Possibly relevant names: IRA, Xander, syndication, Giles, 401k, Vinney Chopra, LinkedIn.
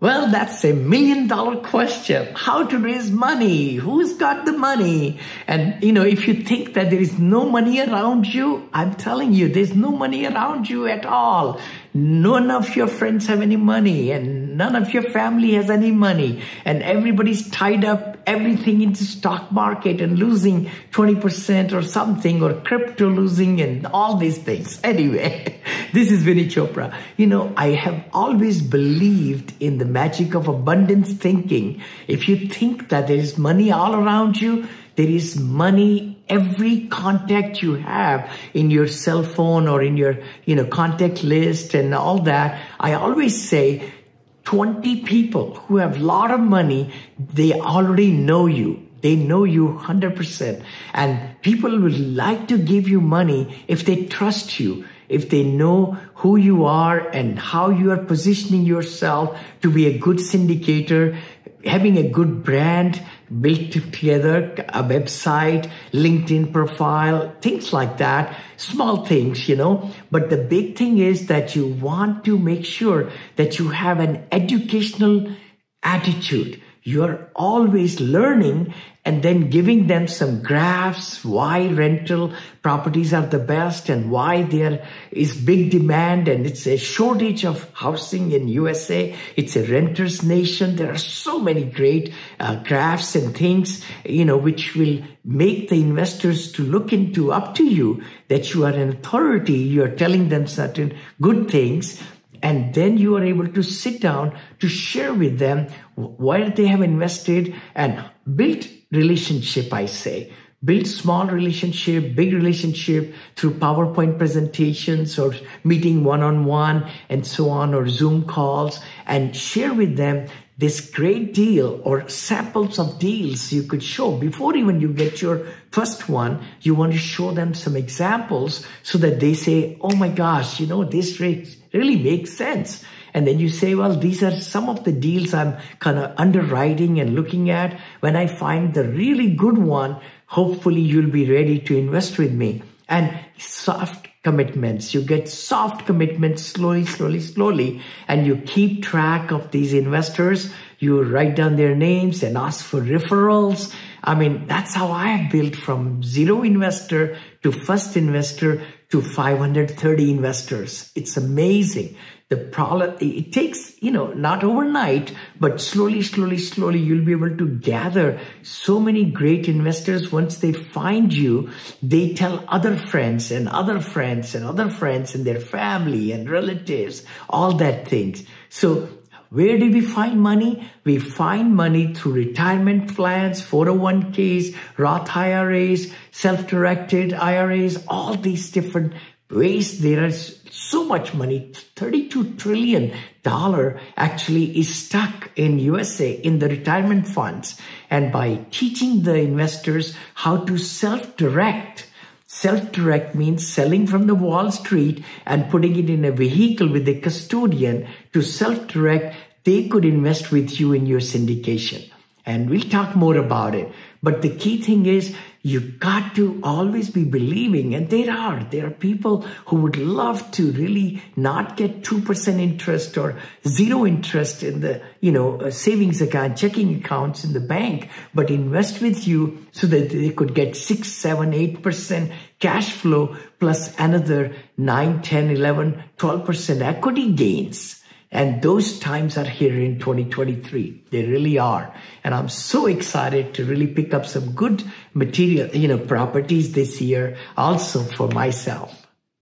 Well, that's a million-dollar question. How to raise money? Who's got the money? And, you know, if you think that there is no money around you, I'm telling you, there's no money around you at all. None of your friends have any money, and none of your family has any money. And everybody's tied up everything into stock market and losing 20% or something, or crypto losing and all these things. Anyway, this is Vinney Chopra. You know, I have always believed in the magic of abundance thinking. If you think that there is money all around you, there is money. Every contact you have in your cell phone or in your, you know, contact list and all that, I always say 20 people who have a lot of money, they already know you. They know you 100%. And people would like to give you money if they trust you, if they know who you are and how you are positioning yourself to be a good syndicator, having a good brand, built together, a website, LinkedIn profile, things like that, small things, you know. But the big thing is that you want to make sure that you have an educational attitude. You're always learning and then giving them some graphs, why rental properties are the best and why there is big demand and it's a shortage of housing in USA. It's a renter's nation. There are so many great graphs and things, you know, which will make the investors to look into up to you that you are an authority. You're telling them certain good things. And then you are able to sit down to share with them where they have invested and build relationship, I say. Build small relationship, big relationship through PowerPoint presentations or meeting one-on-one and so on, or Zoom calls, and share with them this great deal or samples of deals you could show. Before even you get your first one, you want to show them some examples so that they say, oh my gosh, you know, this really makes sense. And then you say, well, these are some of the deals I'm kind of underwriting and looking at. When I find the really good one, hopefully you'll be ready to invest with me. And soft commitments. You get soft commitments slowly, and you keep track of these investors. You write down their names and ask for referrals. I mean, that's how I have built from zero investor to first investor to 530 investors. It's amazing. The problem, it takes, you know, not overnight, but slowly, you'll be able to gather so many great investors. Once they find you, they tell other friends and other friends and other friends and their family and relatives, all that things. So where do we find money? We find money through retirement plans, 401ks, Roth IRAs, self-directed IRAs, all these different ways. There is so much money. $32 trillion actually is stuck in USA in the retirement funds. And by teaching the investors how to self-direct means selling from the Wall Street and putting it in a vehicle with a custodian to self-direct, they could invest with you in your syndication. And we'll talk more about it. But the key thing is you got to always be believing. And there are people who would love to really not get 2% interest or zero interest in the, you know, savings account, checking accounts in the bank, but invest with you so that they could get 6, 7, 8% cash flow plus another 9, 10, 11, 12% equity gains. And those times are here in 2023. They really are. And I'm so excited to really pick up some good material, you know, properties this year also for myself.